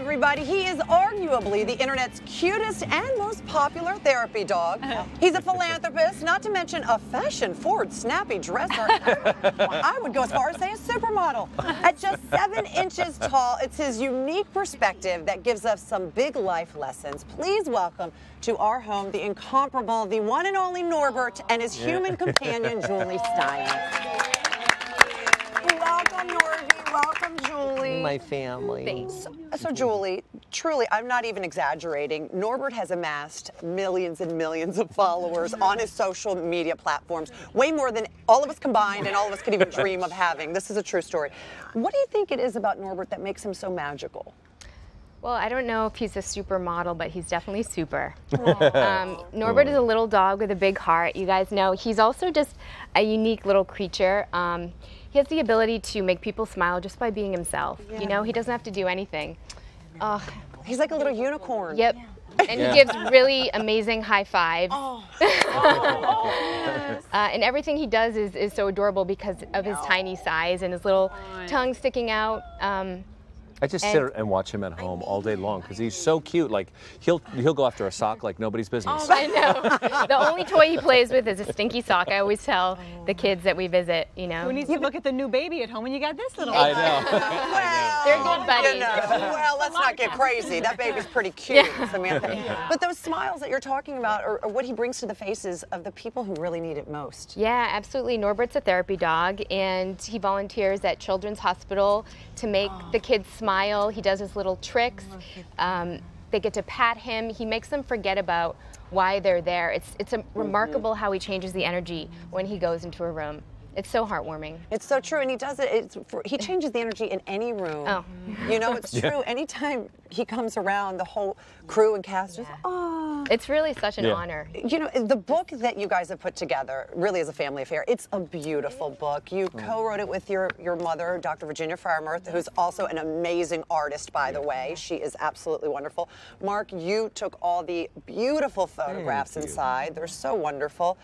everybody. He is arguably the internet's cutest and most popular therapy dog. He's a philanthropist, not to mention a fashion-forward, snappy dresser. I would go as far as saying a supermodel. At just 7 inches tall, it's his unique perspective that gives us some big life lessons. Please welcome to our home the incomparable, the one and only Norbert and his human companion, Julie Stein. Welcome, Norby. Welcome, Julie. My family. Thanks. So, Julie, truly, I'm not even exaggerating. Norbert has amassed millions and millions of followers on his social media platforms, way more than all of us combined and all of us could even dream of having. This is a true story. What do you think it is about Norbert that makes him so magical? Well, I don't know if he's a supermodel, but he's definitely super. Norbert is a little dog with a big heart. You guys know he's also just a unique little creature. He has the ability to make people smile just by being himself. Yeah. You know, he doesn't have to do anything. He's like a little unicorn. Yep. Yeah. And he gives really amazing high fives. And everything he does is so adorable because of his tiny size and his little tongue sticking out. I just sit and watch him at home all day long because he's so cute. Like he'll go after a sock like nobody's business. I know. The only toy he plays with is a stinky sock. I always tell the kids that we visit, you know. Who needs to look at the new baby at home when you got this little? I know. Well, they're good buddies. You know. Well, let's not get crazy. That baby's pretty cute, Samantha. Yeah. But those smiles that you're talking about are what he brings to the faces of the people who really need it most. Yeah, absolutely. Norbert's a therapy dog, and he volunteers at Children's Hospital to make the kids smile. He does his little tricks. They get to pat him. He makes them forget about why they're there. It's remarkable how he changes the energy when he goes into a room. It's so heartwarming. It's so true, and he does it. He changes the energy in any room. You know, it's true. Anytime he comes around, the whole crew and cast is It's really such an honor. You know, the book that you guys have put together really is a family affair. It's a beautiful book. You co-wrote it with your mother, Dr. Virginia Farmer, who's also an amazing artist, by the way. She is absolutely wonderful. Mark, you took all the beautiful photographs inside. They're so wonderful.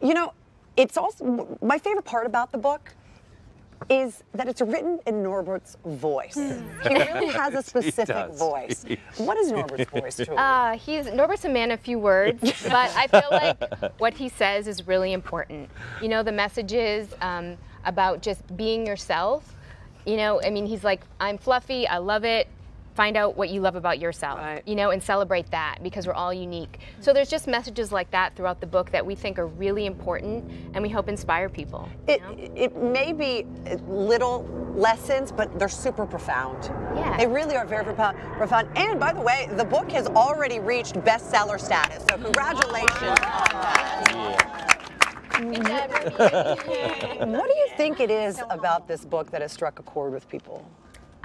You know, it's also, my favorite part about the book is that it's written in Norbert's voice. He really has a specific voice. What is Norbert's voice to him? Norbert's a man of few words, but I feel like what he says is really important. You know, the messages about just being yourself. You know, I mean, he's like, I'm fluffy, I love it. Find out what you love about yourself, you know, and celebrate that because we're all unique. So there's just messages like that throughout the book that we think are really important and we hope inspire people. It may be little lessons, but they're super profound. Yeah. They really are very profound. And by the way, the book has already reached bestseller status, so congratulations on that. What do you think it is about this book that has struck a chord with people?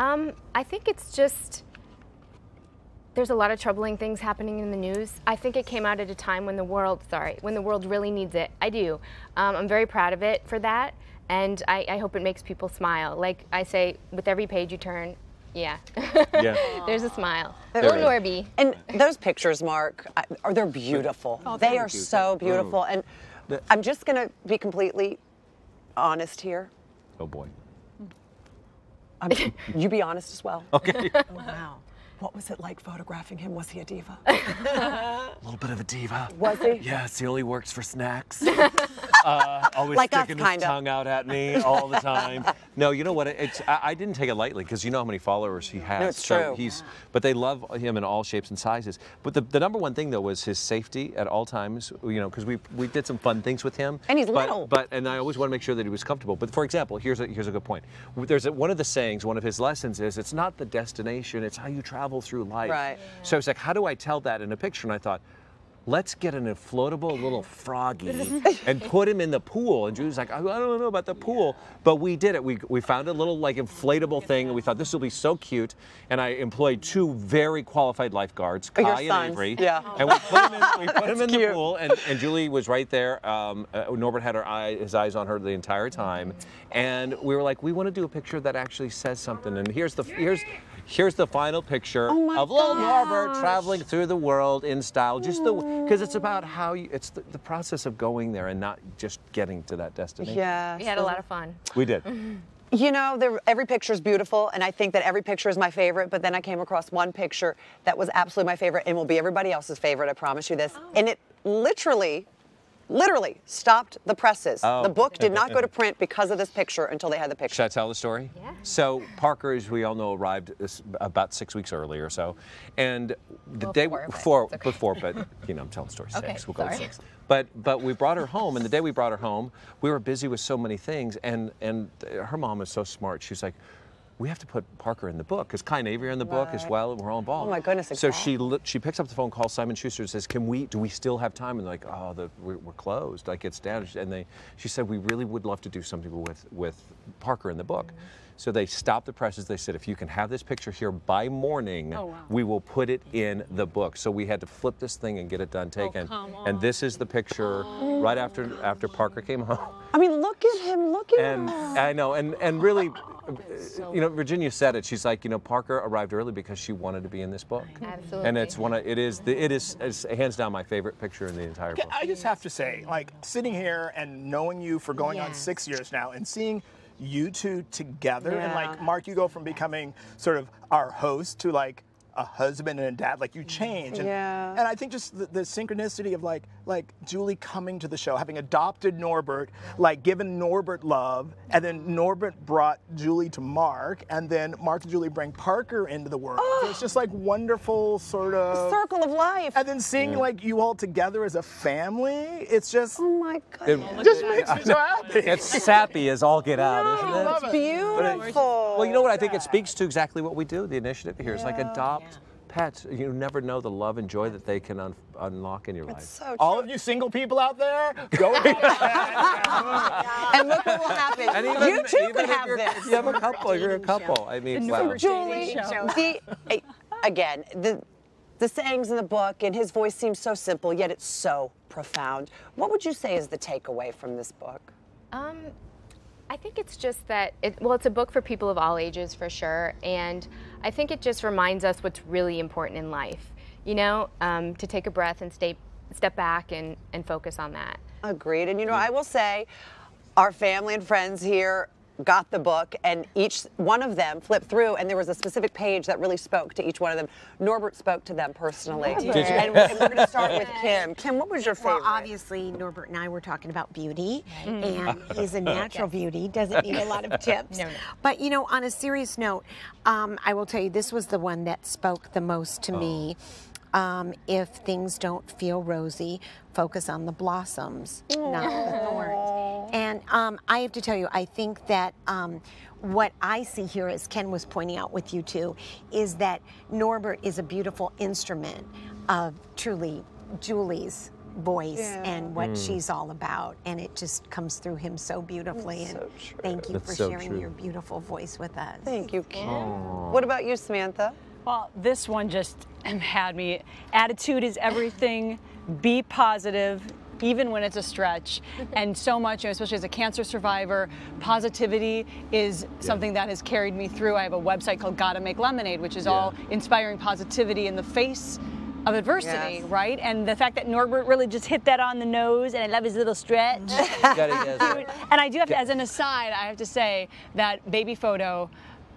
I think it's just, there's a lot of troubling things happening in the news. I think it came out at a time when the world really needs it. I do. I'm very proud of it for that, and I hope it makes people smile. Like I say, with every page you turn, there's a smile. Little Norby. And those pictures, Mark, they're beautiful. They are so beautiful. And I'm just going to be completely honest here. Oh, boy. You be honest as well. Okay. Wow. What was it like photographing him? Was he a diva? A little bit of a diva. Was he? Yes, he only works for snacks. Always like sticking his tongue out at me all the time. No, you know what? I didn't take it lightly because you know how many followers he has. No, it's true. But they love him in all shapes and sizes. But the number one thing though was his safety at all times. You know, because we did some fun things with him. And he's little. And I always want to make sure that he was comfortable. But for example, here's a good point. There's one of the sayings, one of his lessons is it's not the destination, it's how you travel through life. Right. So I was like, how do I tell that in a picture? And I thought, let's get an inflatable little froggy and put him in the pool. And Julie's like, I don't know about the pool, but we did it. We found a little like inflatable thing and we thought this will be so cute. And I employed two very qualified lifeguards, Kai and Avery. Yeah. And we put him in the pool and Julie was right there. Norbert had his eyes on her the entire time. And we were like, we want to do a picture that actually says something. And here's the final picture of little Norbert traveling through the world in style. Just because it's about how you, it's the process of going there and not just getting to that destination. Yeah. We had a lot of fun. We did. You know, every picture is beautiful, and I think that every picture is my favorite, but then I came across one picture that was absolutely my favorite and will be everybody else's favorite, I promise you this. Oh. And it literally stopped the presses. Oh. The book did not go to print because of this picture until they had the picture. Should I tell the story? Yeah. So Parker, as we all know, arrived about 6 weeks early or so, and the day before, you know, I'm telling the story, we'll go with six. But we brought her home, and the day we brought her home, we were busy with so many things, and her mom is so smart. She's like, we have to put Parker in the book, because Kai and Avery are in the book as well, and we're all involved. Oh my goodness! So she picks up the phone, calls Simon Schuster, and says, do we still have time? And they're like, oh, we're closed. Like, it's down. And she said, we really would love to do something with Parker in the book. Mm-hmm. So they stopped the presses. They said, if you can have this picture here by morning, we will put it in the book. So we had to flip this thing and get it done, taken. Oh, and this is the picture right after Parker came home. I mean, look at him, look at him. I know, and really, you know, Virginia said it. She's like, you know, Parker arrived early because she wanted to be in this book. Absolutely. And it's it is hands down my favorite picture in the entire book. I just have to say, like, sitting here and knowing you for going on 6 years now and seeing you two together, and like, Mark, you go from becoming sort of our host to like a husband and a dad, like you change. And, and I think just the synchronicity of like Julie coming to the show, having adopted Norbert, like given Norbert love, and then Norbert brought Julie to Mark, and then Mark and Julie bring Parker into the world. Oh. So it's just like wonderful sort of circle of life. And then seeing like you all together as a family, it's just, oh my God, it just makes me so happy. It's sappy as all get out, isn't it? It's beautiful. Well, you know what? I think it speaks to exactly what we do. The initiative here is like adopt pets. You never know the love and joy that they can unlock in your life. So true. All of you single people out there, go ahead. And look what will happen. And even, you too could have this. You have a couple. You're a couple. I mean, wow. Julie, again, the sayings in the book and his voice seems so simple, yet it's so profound. What would you say is the takeaway from this book? I think it's just that, it's a book for people of all ages for sure, and I think it just reminds us what's really important in life, you know, to take a breath and step back and focus on that. Agreed, and you know, I will say, our family and friends here got the book, and each one of them flipped through, and there was a specific page that really spoke to each one of them. Norbert spoke to them personally. And we're going to start with Kim. Kim, what was your favorite? Well, obviously, Norbert and I were talking about beauty, and he's a natural beauty, doesn't need a lot of tips. No, no. But, you know, on a serious note, I will tell you, this was the one that spoke the most to me. If things don't feel rosy, focus on the blossoms, not the thorns. And I have to tell you, I think that what I see here, as Ken was pointing out with you two, is that Norbert is a beautiful instrument of truly Julie's voice and what she's all about, and it just comes through him so beautifully. And so thank you for sharing your beautiful voice with us. Thank you, Ken. Aww. What about you, Samantha? Well, this one just had me. Attitude is everything. Be positive, even when it's a stretch. And so much, especially as a cancer survivor, positivity is something that has carried me through. I have a website called Gotta Make Lemonade, which is all inspiring positivity in the face of adversity, right? And the fact that Norbert really just hit that on the nose, and I love his little stretch. And I do have to, as an aside, I have to say that baby photo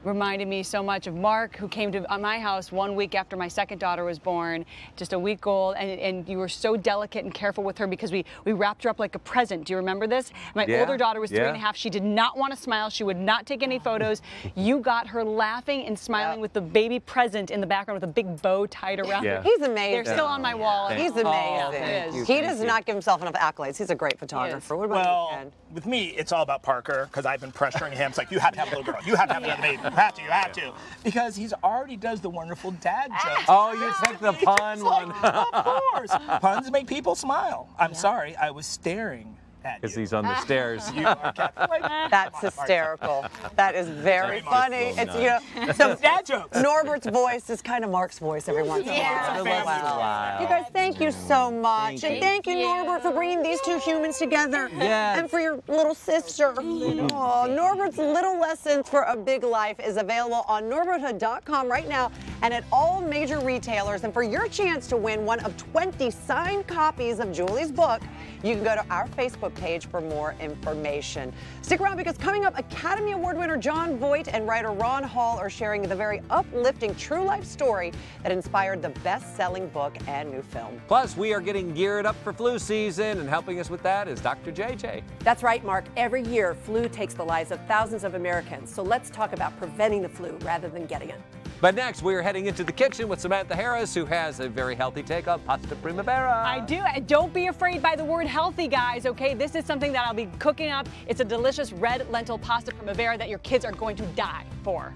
reminded me so much of Mark, who came to my house 1 week after my second daughter was born, just a week old, and you were so delicate and careful with her because we wrapped her up like a present. Do you remember this? My older daughter was 3 and a half. She did not want to smile. She would not take any photos. You got her laughing and smiling with the baby present in the background with a big bow tied around her. He's amazing. They're still on my wall. He's amazing. He does not give himself enough accolades. He's a great photographer. What about you, Ken? With me, it's all about Parker, because I've been pressuring him. It's like, you have to have a little girl. You have to have a little baby. You have to. Because he's already does the wonderful dad jokes. Oh, you took the pun one. Like, of course. Puns make people smile. I'm sorry, I was staring at you. Because he's on the stairs. You are like, that's hysterical. That is very funny. It's, you know, some dad jokes. Norbert's voice is kind of Mark's voice every once in a while. Wow. You guys, thank you so much. Thank you, Norbert, for bringing these two humans together. And for your little sister. Oh, Norbert's Little Lessons for a Big Life is available on Norberthood.com right now and at all major retailers. And for your chance to win one of 20 signed copies of Julie's book, you can go to our Facebook page for more information. Stick around, because coming up, Academy Award winner John Voigt and writer Ron Hall are sharing the very uplifting true life story that inspired the best-selling book and new film. Plus, we are getting geared up for flu season, and helping us with that is Dr. JJ. That's right, Mark. Every year, flu takes the lives of thousands of Americans, so let's talk about preventing the flu rather than getting it. But next, we are heading into the kitchen with Samantha Harris, who has a very healthy take on pasta primavera. I do. Don't be afraid by the word healthy, guys, okay? This is something that I'll be cooking up. It's a delicious red lentil pasta primavera that your kids are going to die for.